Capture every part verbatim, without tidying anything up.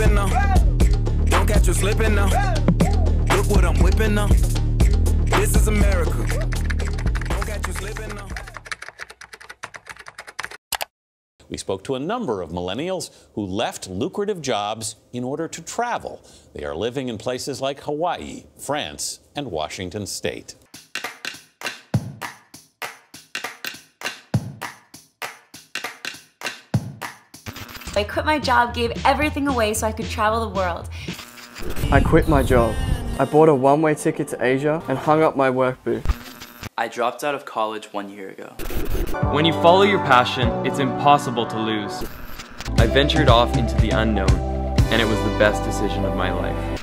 slipping now. Don't catch you slipping now. Look what I'm whipping now. This is America. Don't catch you slipping now. We spoke to a number of millennials who left lucrative jobs in order to travel. They are living in places like Hawaii, France, and Washington State. I quit my job, gave everything away so I could travel the world. I quit my job. I bought a one-way ticket to Asia and hung up my work boot. I dropped out of college one year ago. When you follow your passion, it's impossible to lose. I ventured off into the unknown, and it was the best decision of my life.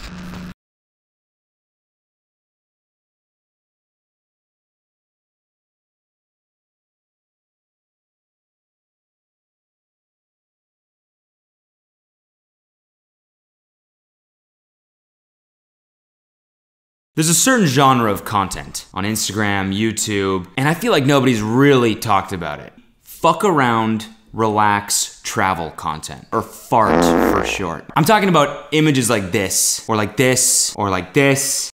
There's a certain genre of content on Instagram, YouTube, and I feel like nobody's really talked about it. Fuck around, relax, travel content, or fart for short. I'm talking about images like this, or like this, or like this.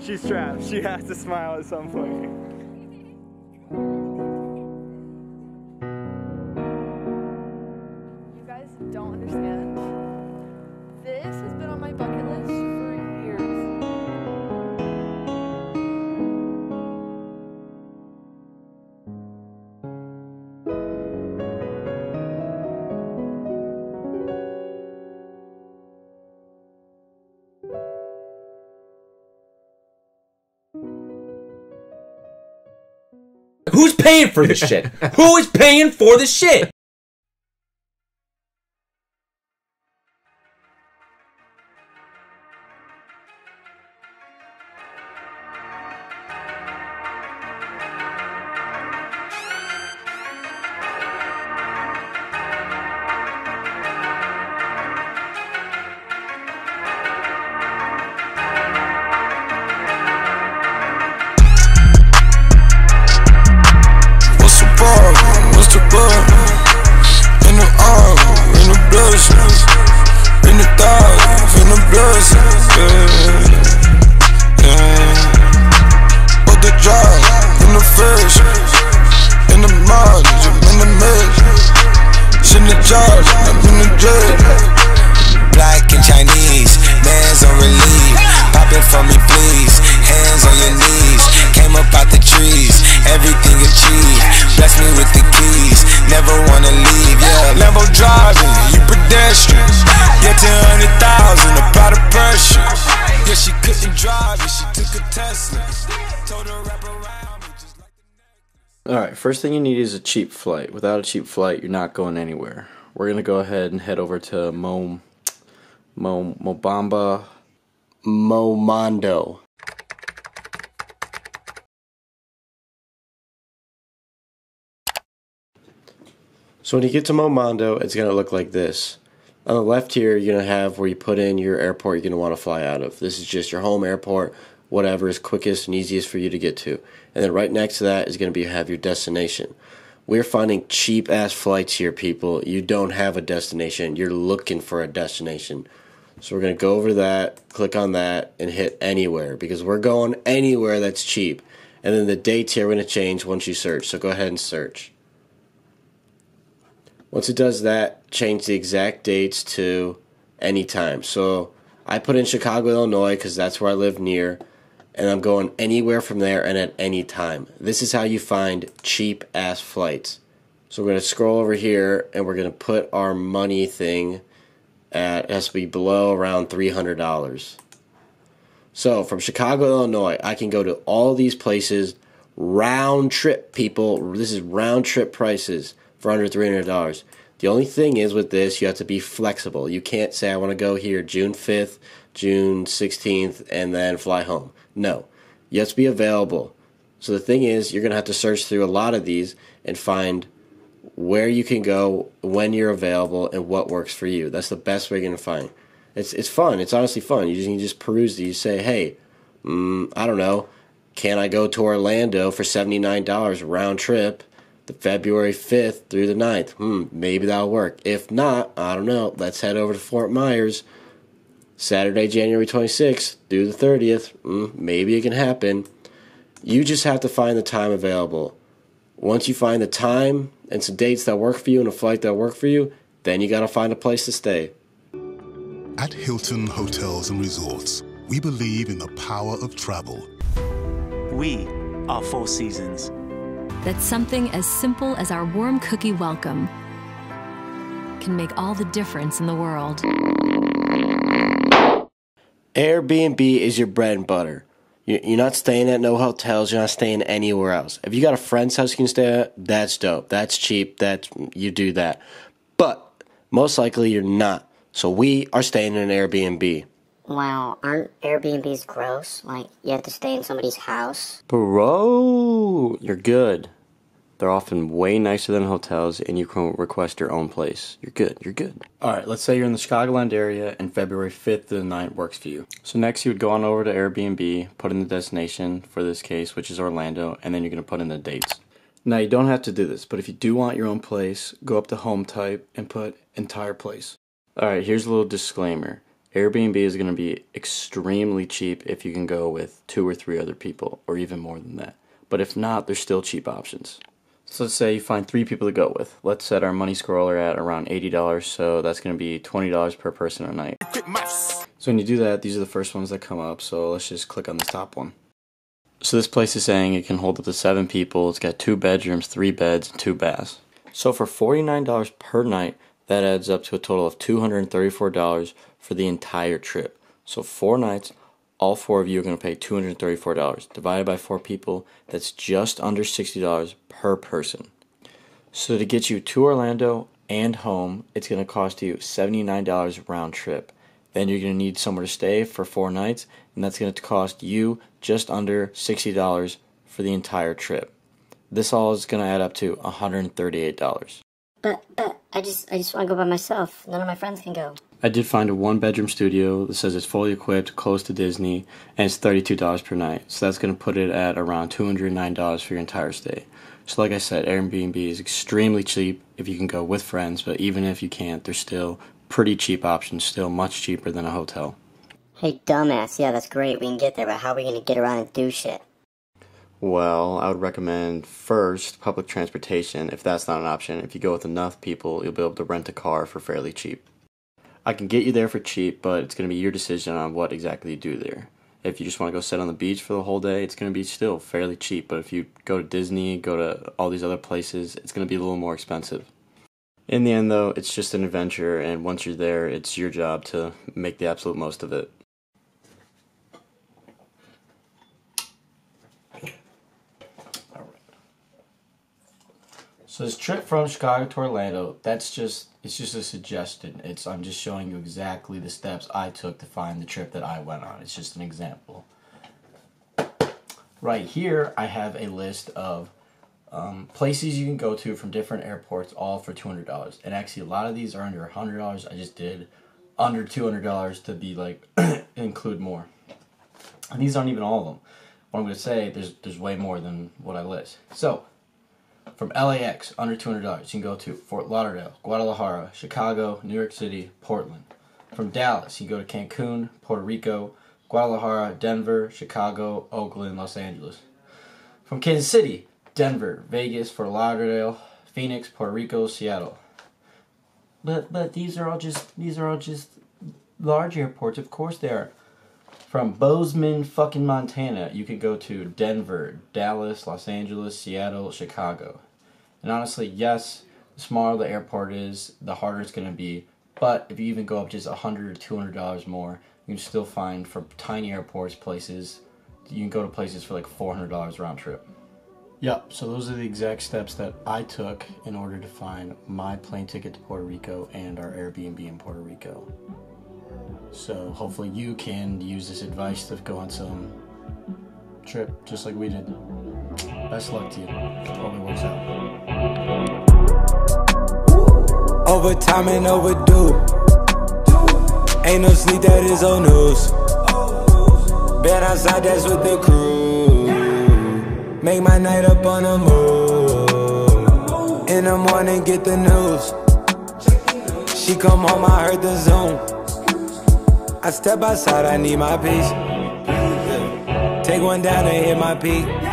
She's trapped. She has to smile at some point. You guys don't understand. This has been on my bucket list for years. Who's paying for this shit? Who is paying for this shit? Alright, first thing you need is a cheap flight. Without a cheap flight, you're not going anywhere. We're going to go ahead and head over to Mom, Mom, Mobamba, Momondo. So when you get to Momondo, it's going to look like this. On the left here, you're going to have where you put in your airport you're going to want to fly out of. This is just your home airport, whatever is quickest and easiest for you to get to. And then right next to that is going to be have your destination. We're finding cheap ass flights here, people. You don't have a destination. You're looking for a destination. So we're going to go over that, click on that, and hit anywhere, because we're going anywhere that's cheap. And then the dates here are going to change once you search. So go ahead and search. Once it does that, change the exact dates to any time. So I put in Chicago, Illinois, because that's where I live near. And I'm going anywhere from there and at any time. This is how you find cheap ass flights. So we're going to scroll over here and we're going to put our money thing at, it has to be below around three hundred dollars. So from Chicago, Illinois, I can go to all these places round trip, people. This is round trip prices for under three hundred dollars. The only thing is with this, you have to be flexible. You can't say I want to go here June fifth, June sixteenth, and then fly home. No, you have to be available. So the thing is, you're going to have to search through a lot of these and find where you can go, when you're available, and what works for you. That's the best way you're going to find. It's it's fun. It's honestly fun. You just, you can just peruse these. You say, hey, mm, I don't know, can I go to Orlando for seventy-nine dollars round trip the February fifth through the ninth? Hmm, maybe that'll work. If not, I don't know, let's head over to Fort Myers Saturday, January twenty-sixth through the thirtieth. Mm, maybe it can happen. You just have to find the time available. Once you find the time and some dates that work for you and a flight that work for you, then you got to find a place to stay. At Hilton Hotels and Resorts, we believe in the power of travel. We are Four Seasons. That something as simple as our warm cookie welcome can make all the difference in the world. Airbnb is your bread and butter. You're not staying at no hotels. You're not staying anywhere else. If you got a friend's house you can stay at, that's dope. That's cheap. That you do that. But most likely you're not. So we are staying in an Airbnb. Wow, aren't Airbnbs gross? Like, you have to stay in somebody's house? Bro, you're good. They're often way nicer than hotels, and you can request your own place. You're good, you're good. All right, let's say you're in the Chicagoland area, and February fifth through the ninth works for you. So next, you would go on over to Airbnb, put in the destination for this case, which is Orlando, and then you're going to put in the dates. Now, you don't have to do this, but if you do want your own place, go up to home type and put entire place. All right, here's a little disclaimer. Airbnb is going to be extremely cheap if you can go with two or three other people, or even more than that. But if not, there's still cheap options. So let's say you find three people to go with. Let's set our money scroller at around eighty dollars, so that's going to be twenty dollars per person a night. So when you do that, these are the first ones that come up, so let's just click on this top one. So this place is saying it can hold up to seven people, it's got two bedrooms, three beds, and two baths. So for forty-nine dollars per night, that adds up to a total of two hundred thirty-four dollars for the entire trip. So four nights, all four of you are going to pay two hundred thirty-four dollars. Divided by four people, that's just under sixty dollars per person. So to get you to Orlando and home, it's going to cost you seventy-nine dollars round trip. Then you're going to need somewhere to stay for four nights, and that's going to cost you just under sixty dollars for the entire trip. This all is going to add up to one hundred thirty-eight dollars. But, but, I just, I just want to go by myself. None of my friends can go. I did find a one-bedroom studio that says it's fully equipped, close to Disney, and it's thirty-two dollars per night. So that's going to put it at around two hundred nine dollars for your entire stay. So like I said, Airbnb is extremely cheap if you can go with friends, but even if you can't, they're still pretty cheap options, still much cheaper than a hotel. Hey, dumbass, yeah, that's great, we can get there, but how are we going to get around and do shit? Well, I would recommend first public transportation if that's not an option. If you go with enough people, you'll be able to rent a car for fairly cheap. I can get you there for cheap, but it's going to be your decision on what exactly you do there. If you just want to go sit on the beach for the whole day, it's going to be still fairly cheap. But if you go to Disney, go to all these other places, it's going to be a little more expensive. In the end, though, it's just an adventure, and once you're there, it's your job to make the absolute most of it. So this trip from Chicago to Orlando, that's just, it's just a suggestion. It's, I'm just showing you exactly the steps I took to find the trip that I went on. It's just an example. Right here, I have a list of um, places you can go to from different airports, all for two hundred dollars. And actually, a lot of these are under one hundred dollars. I just did under two hundred dollars to be like, include more. And these aren't even all of them. What I'm going to say, there's, there's way more than what I list. So, from L A X, under two hundred dollars, you can go to Fort Lauderdale, Guadalajara, Chicago, New York City, Portland. From Dallas, you can go to Cancun, Puerto Rico, Guadalajara, Denver, Chicago, Oakland, Los Angeles. From Kansas City, Denver, Vegas, Fort Lauderdale, Phoenix, Puerto Rico, Seattle. But but these are all just these are all just large airports. Of course they are. From Bozeman, fucking Montana, you could go to Denver, Dallas, Los Angeles, Seattle, Chicago. And honestly, yes, the smaller the airport is, the harder it's going to be. But if you even go up just one hundred dollars or two hundred dollars more, you can still find for tiny airports places, you can go to places for like four hundred dollars round trip. Yep, so those are the exact steps that I took in order to find my plane ticket to Puerto Rico and our Airbnb in Puerto Rico. So hopefully you can use this advice to go on some trip just like we did. Best luck to you. Only works out. Overtime and overdue. Ain't no sleep, that is old news. Been outside, that's with the crew. Make my night up on the move. In the morning, get the news. She come home, I heard the zoom. I step outside, I need my peace. Take one down and hit my peak.